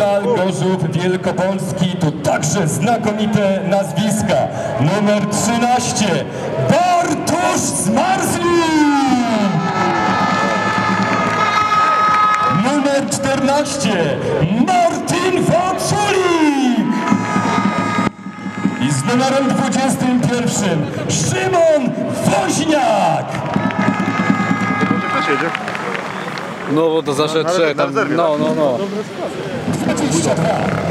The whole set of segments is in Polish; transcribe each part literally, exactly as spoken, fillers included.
medal Gorzów Wielkopolski. Tu także znakomite nazwiska. Numer trzynaście, Bartosz Zmarzlik. Numer czternaście, Martin Vaculik. I z numerem dwudziestym pierwszym, Szymon Woźniak. No to zawsze trzy, tam, no, no, no. dwadzieścia dwa.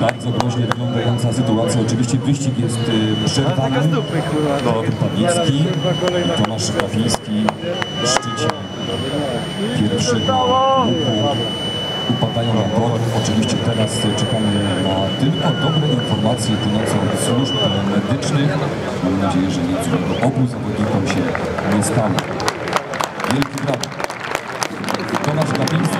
Bardzo groźnie wyglądająca sytuacja. Oczywiście wyścig jest przerwany. Teodor Padnicki i Tomasz Kawiński w szczycie pierwszego łuku upadają na bok. Oczywiście teraz czekamy na tylko dobre informacje płynące od służb medycznych. Mam nadzieję, że nic obu zawodnikom się nie stało. Wielki brawo. Tomasz Kawiński.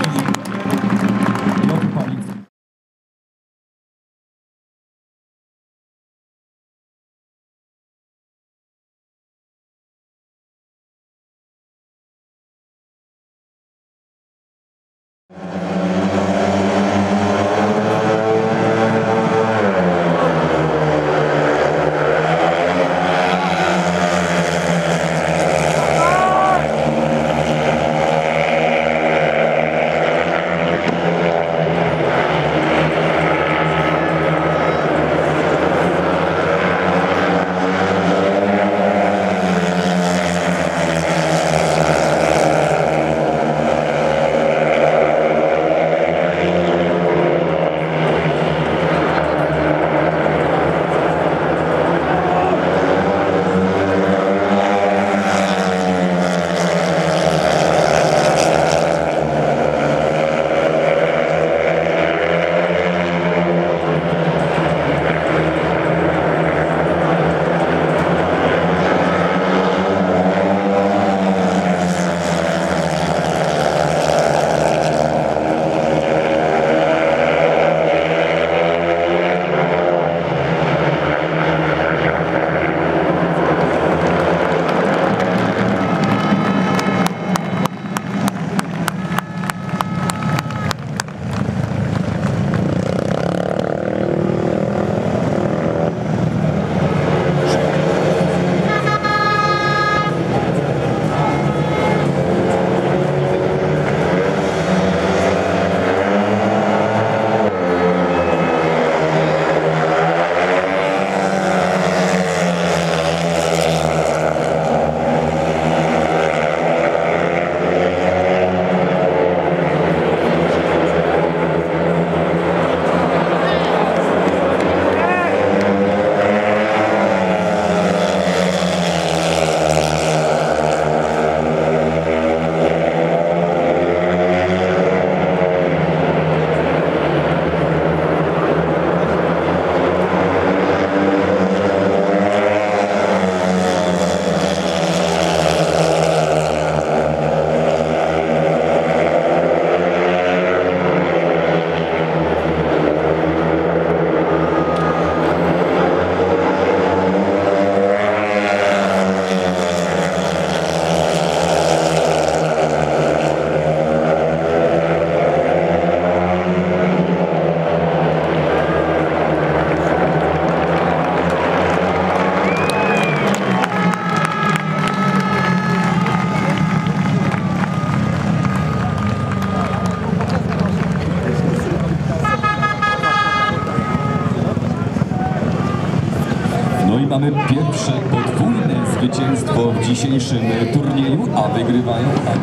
zwycięstwo w dzisiejszym turnieju, a wygrywają tak.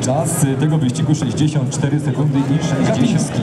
Czas tego wyścigu sześćdziesiąt cztery sekundy i sześćdziesiąt.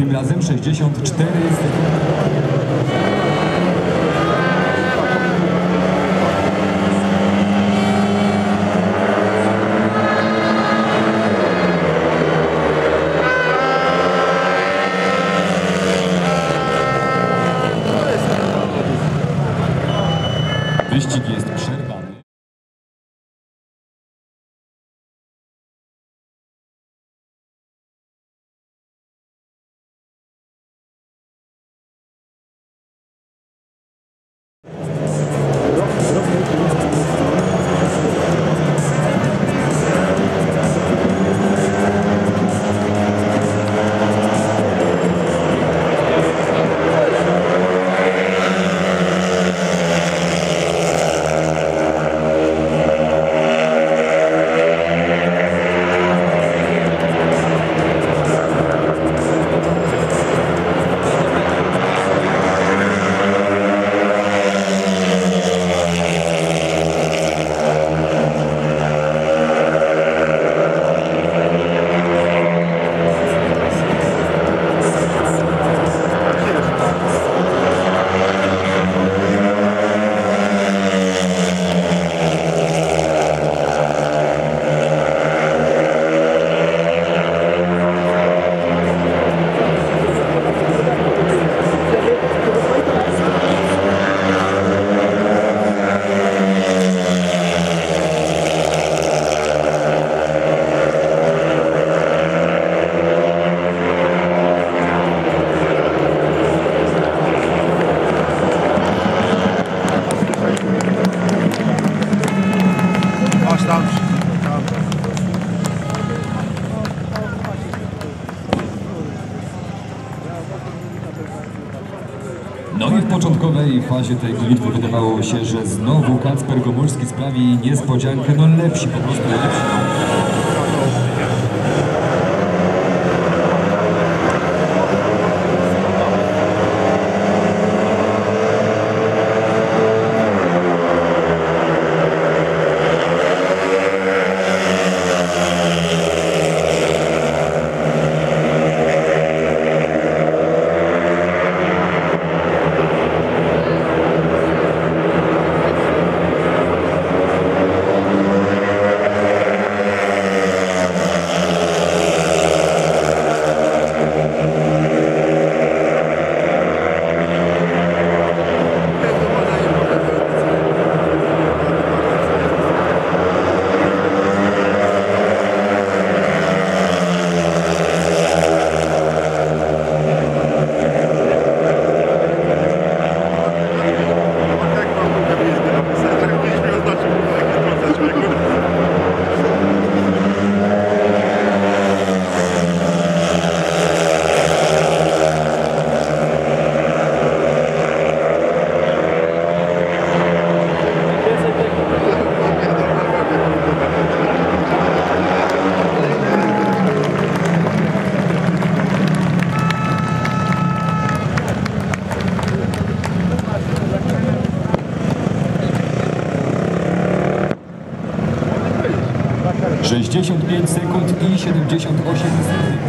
tym razem sześćdziesiąt cztery. Wyścig jest przerwany. No i w początkowej fazie tej gonitwy wydawało się, że znowu Kacper Gomólski sprawi niespodziankę. No lepsi, po prostu lepsi. sześćdziesiąt pięć sekund i siedemdziesiąt osiem sekund.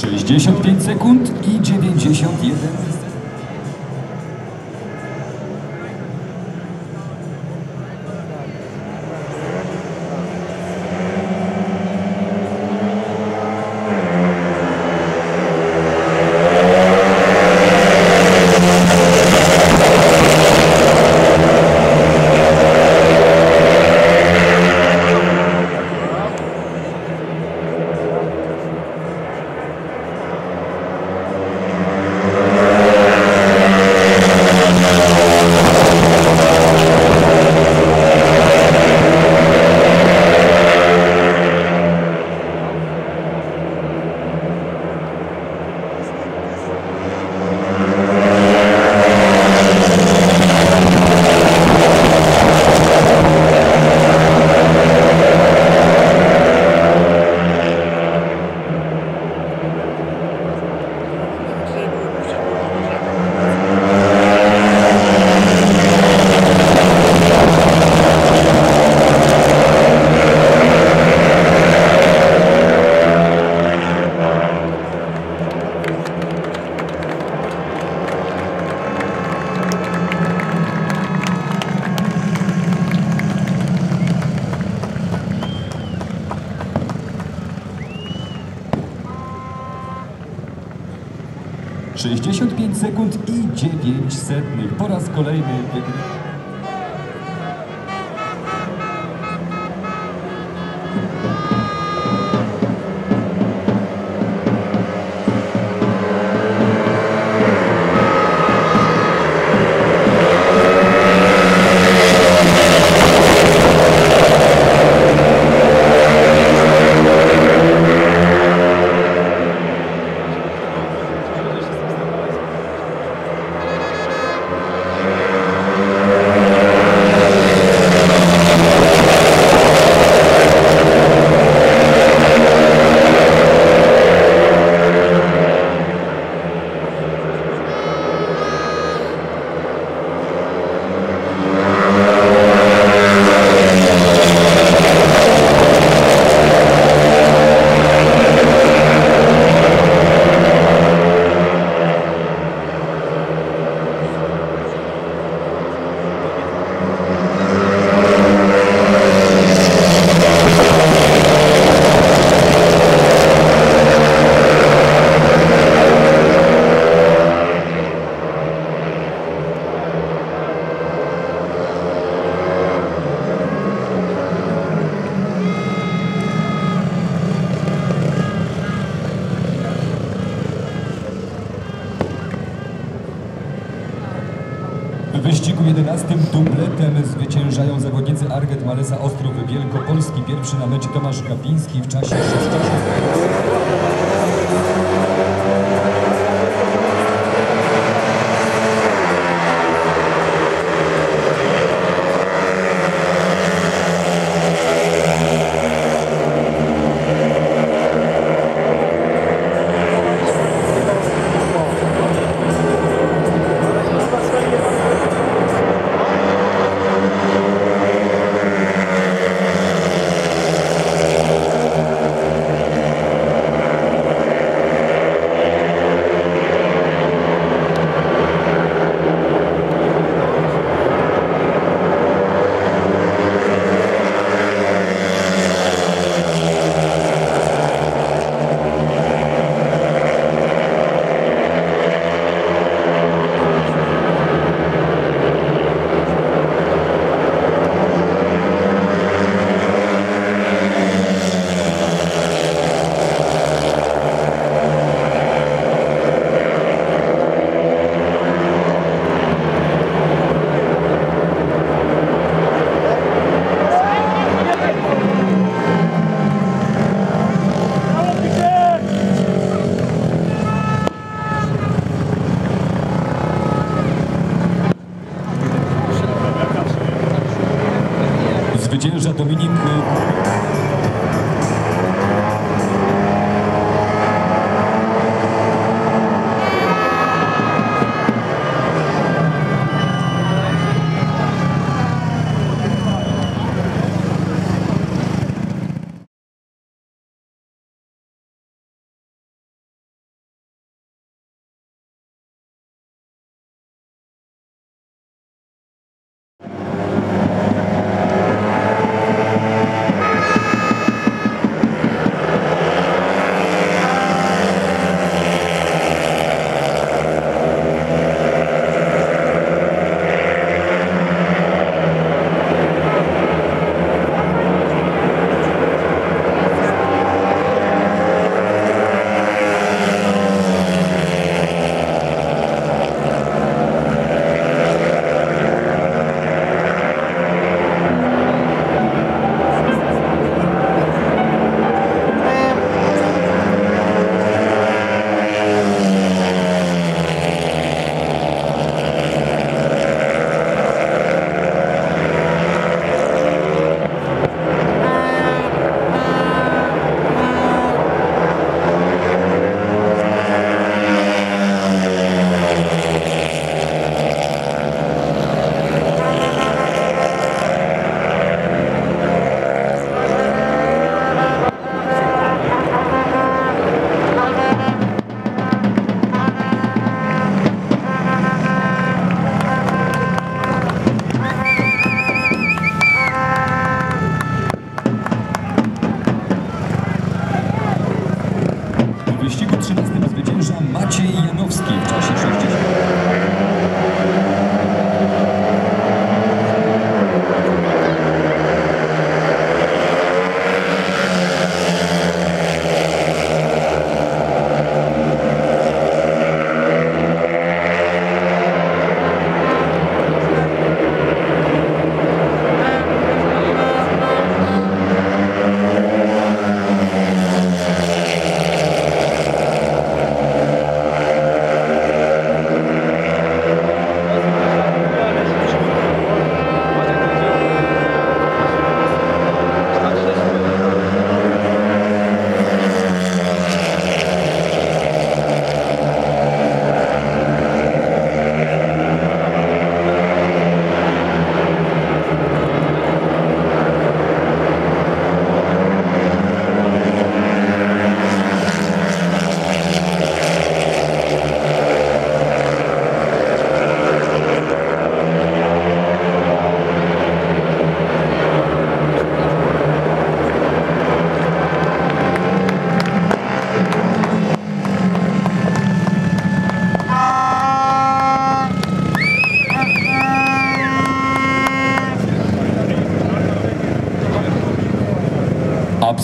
sześćdziesiąt pięć sekund i dziewięćdziesiąt jeden. sześćdziesiąt pięć sekund i dziewięć setnych. Po raz kolejny wygrywa. Jedenastym dubletem zwyciężają zawodnicy Arget Maresa Ostrów Wielkopolski. Pierwszy na mecie Tomasz Gapiński w czasie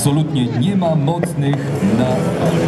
absolutnie nie ma mocnych na fali.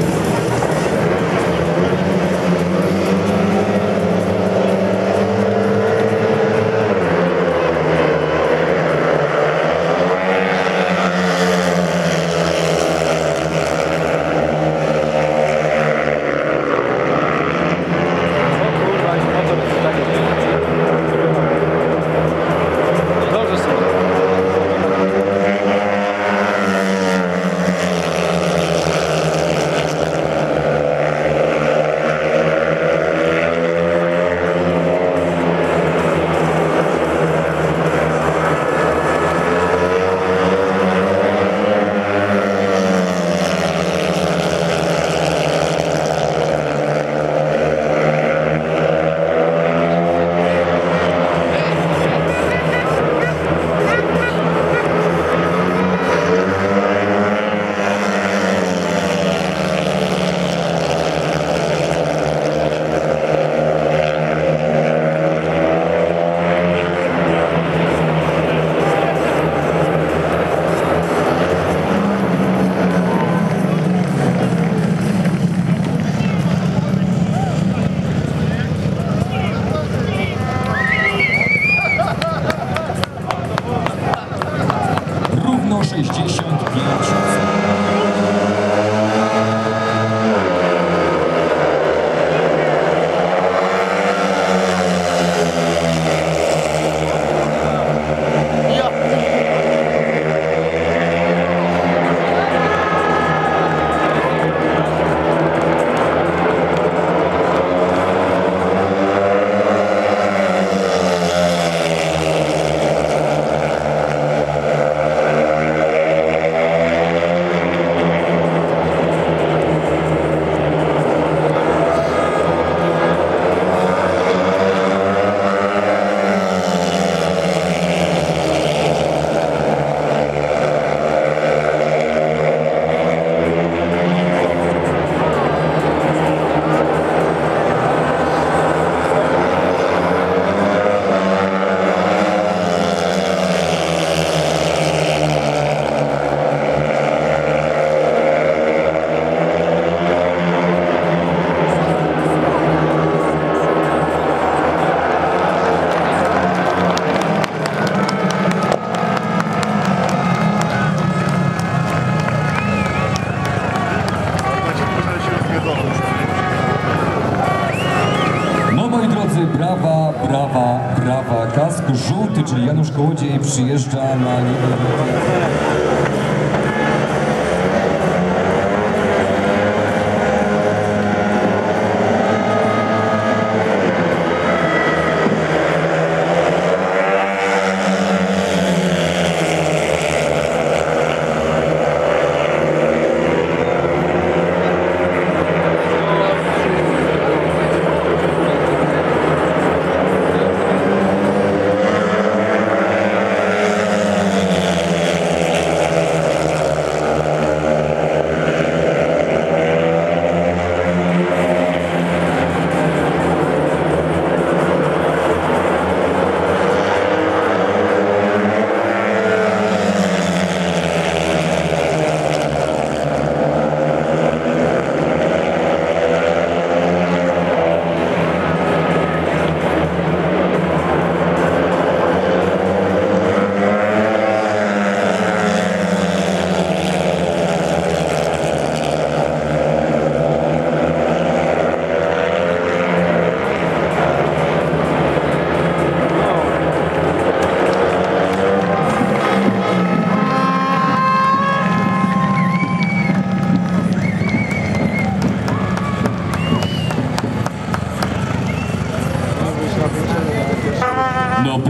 Brawa, brawa, brawa. Kask żółty, czyli Janusz Kołodziej przyjeżdża na linię.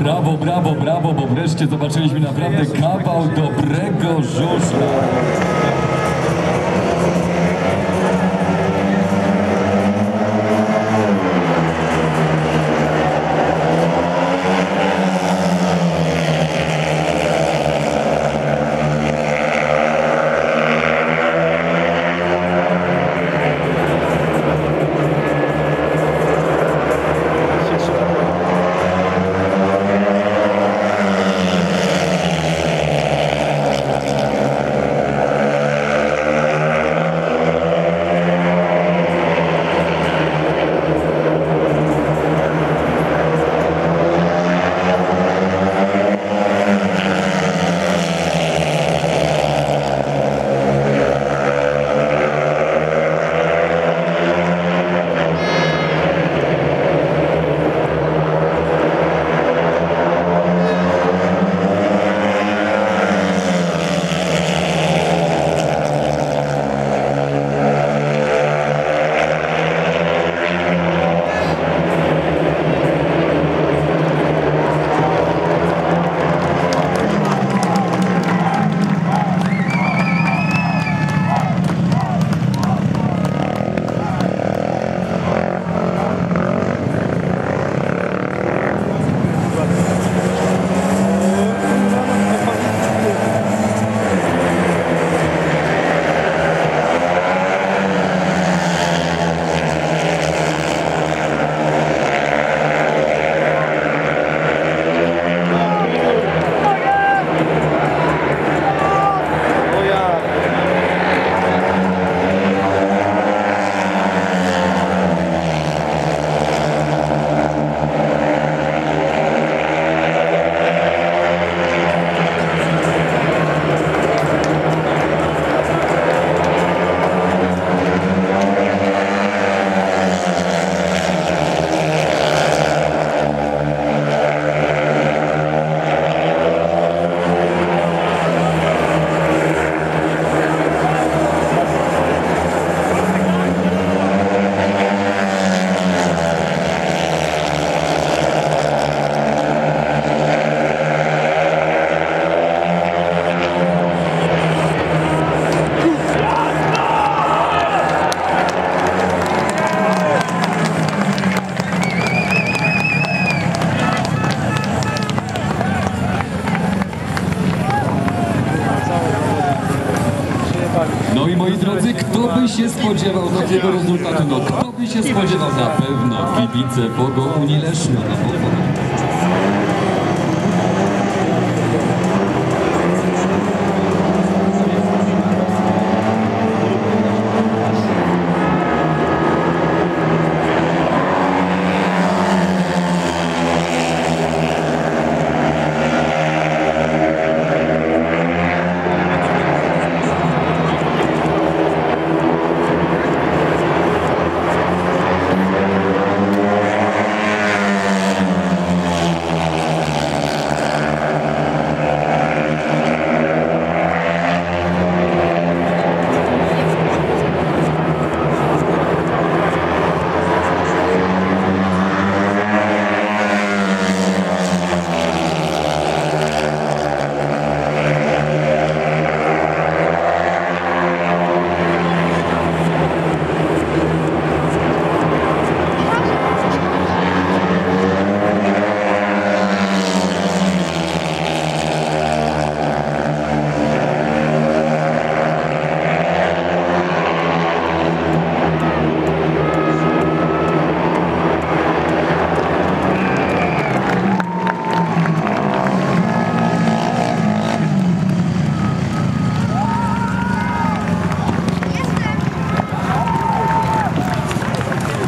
Brawo, brawo, brawo, bo wreszcie zobaczyliśmy naprawdę kawał dobrego żużla. Kto by się spodziewał takiego rezultatu? No, kto by się spodziewał? Na pewno kibice Bogounii Leszno.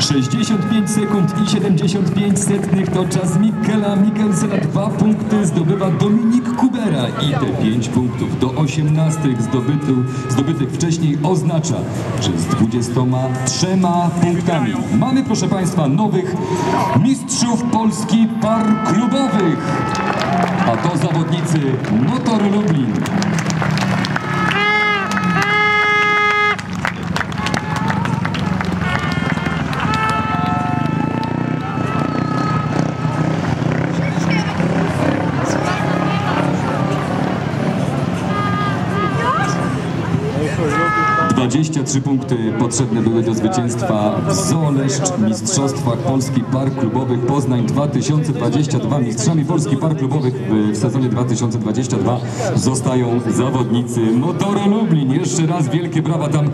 sześćdziesiąt pięć sekund i siedemdziesiąt pięć setnych to czas Mikkela Mikkelsena. Dwa punkty zdobywa Dominik Kubera i te pięć punktów do osiemnastych zdobytych, zdobytych wcześniej oznacza, że z dwudziestoma trzema punktami mamy, proszę Państwa, nowych mistrzów Polski par klubowych, a to zawodnicy Motor Lublin. dwadzieścia trzy punkty potrzebne były do zwycięstwa w Zoleszcz, mistrzostwach Polski par klubowych Poznań dwa tysiące dwadzieścia dwa. Mistrzami Polski par klubowych w sezonie dwa tysiące dwudziestym drugim zostają zawodnicy Motoru Lublin. Jeszcze raz wielkie brawa, tam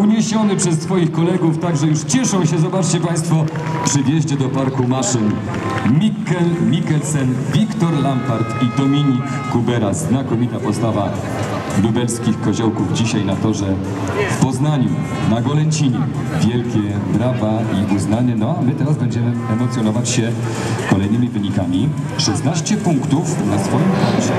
uniesiony przez swoich kolegów, także już cieszą się, zobaczcie Państwo, przy wjeździe do parku maszyn. Mikkel Mikkelsen, Wiktor Lampart i Dominik Kubera. Znakomita postawa lubelskich koziołków dzisiaj na torze w Poznaniu, na Golęcinie. Wielkie brawa i uznanie. No a my teraz będziemy emocjonować się kolejnymi wynikami. szesnaście punktów na swoim koncie.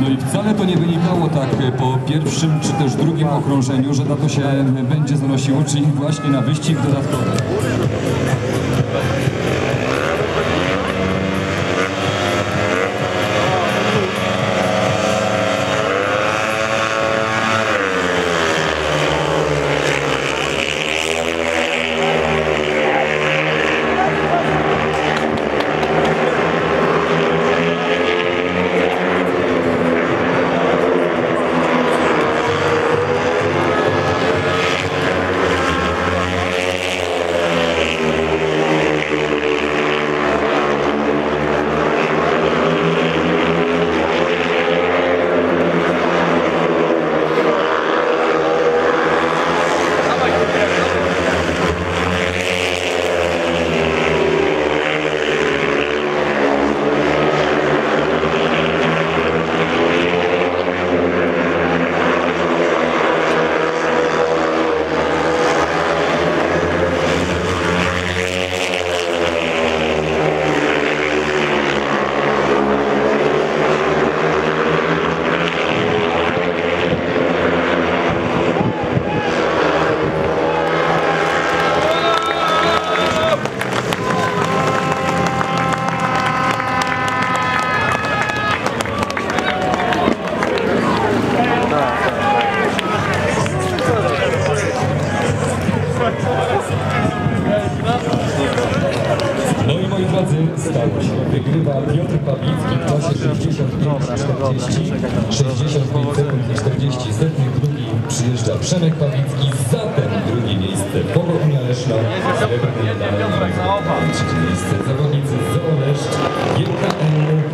No i wcale to nie wynikało tak po pierwszym czy też drugim okrążeniu, że na to się będzie zanosiło, czyli właśnie na wyścig dodatkowy. Thank you. Babicki w czasie sześćdziesiąt pięć sekund i czterdzieści setnych. Drugi przyjeżdża Przemek Babicki, zatem drugie miejsce Pogodnia Leszna, srebrny medal, trzecie miejsce zawodnicy z Oleszcz, Wielka N.